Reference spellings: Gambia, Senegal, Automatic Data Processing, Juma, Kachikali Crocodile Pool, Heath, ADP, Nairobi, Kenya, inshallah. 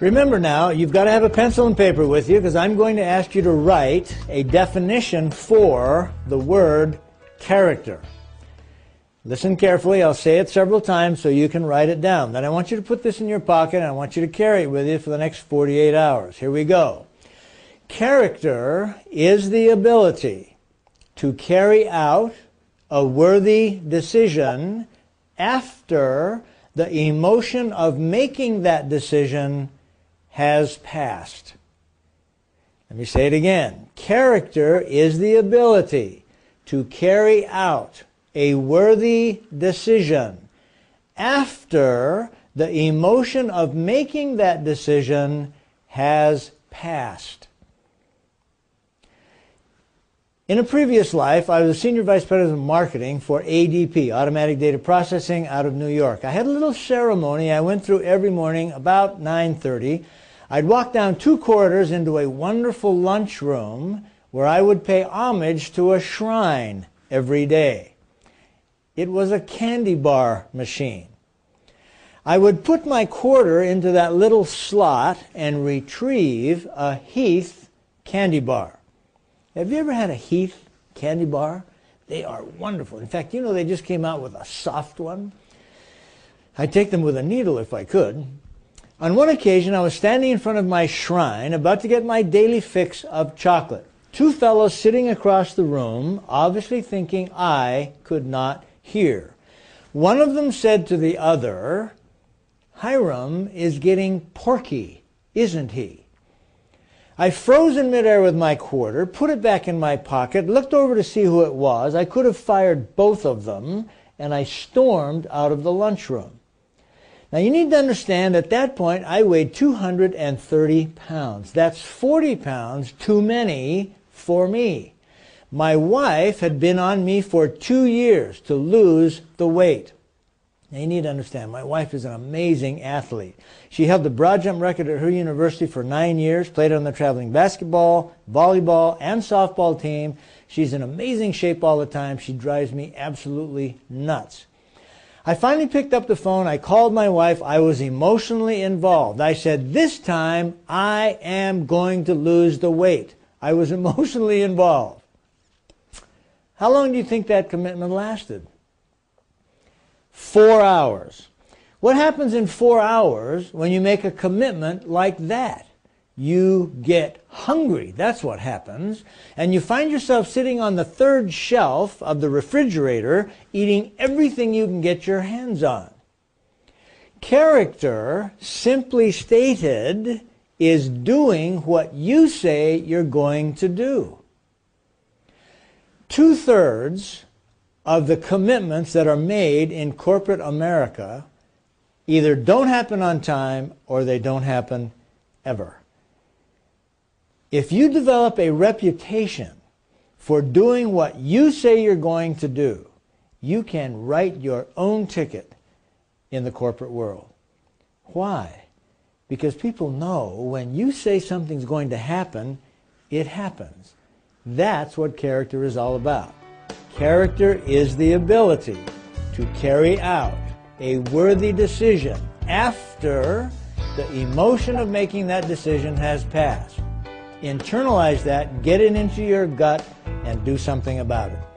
Remember now, you've got to have a pencil and paper with you because I'm going to ask you to write a definition for the word character. Listen carefully. I'll say it several times so you can write it down. Then I want you to put this in your pocket and I want you to carry it with you for the next 48 hours. Here we go. Character is the ability to carry out a worthy decision after the emotion of making that decision has passed. Let me say it again. Character is the ability to carry out a worthy decision after the emotion of making that decision has passed. In a previous life, I was a Senior Vice President of Marketing for ADP, Automatic Data Processing, out of New York. I had a little ceremony I went through every morning about 9:30. I'd walk down two corridors into a wonderful lunchroom where I would pay homage to a shrine every day. It was a candy bar machine. I would put my quarter into that little slot and retrieve a Heath candy bar. Have you ever had a Heath candy bar? They are wonderful. In fact, you know, they just came out with a soft one. I'd take them with a needle if I could. On one occasion, I was standing in front of my shrine, about to get my daily fix of chocolate. Two fellows sitting across the room, obviously thinking I could not hear. One of them said to the other, "Hiram is getting porky, isn't he?" I froze in midair with my quarter, put it back in my pocket, looked over to see who it was. I could have fired both of them, and I stormed out of the lunchroom. Now, you need to understand, at that point, I weighed 230 pounds. That's 40 pounds too many for me. My wife had been on me for 2 years to lose the weight. Now, you need to understand, my wife is an amazing athlete. She held the broad jump record at her university for 9 years, played on the traveling basketball, volleyball, and softball team. She's in amazing shape all the time. She drives me absolutely nuts. I finally picked up the phone. I called my wife. I was emotionally involved. I said, "This time, I am going to lose the weight." I was emotionally involved. How long do you think that commitment lasted? 4 hours. What happens in 4 hours when you make a commitment like that? You get hungry. That's what happens. And you find yourself sitting on the third shelf of the refrigerator eating everything you can get your hands on. Character, simply stated, is doing what you say you're going to do. 2/3 of the commitments that are made in corporate America either don't happen on time or they don't happen ever. If you develop a reputation for doing what you say you're going to do, you can write your own ticket in the corporate world. Why? Because people know when you say something's going to happen, it happens. That's what character is all about. Character is the ability to carry out a worthy decision after the emotion of making that decision has passed. Internalize that, get it into your gut, and do something about it.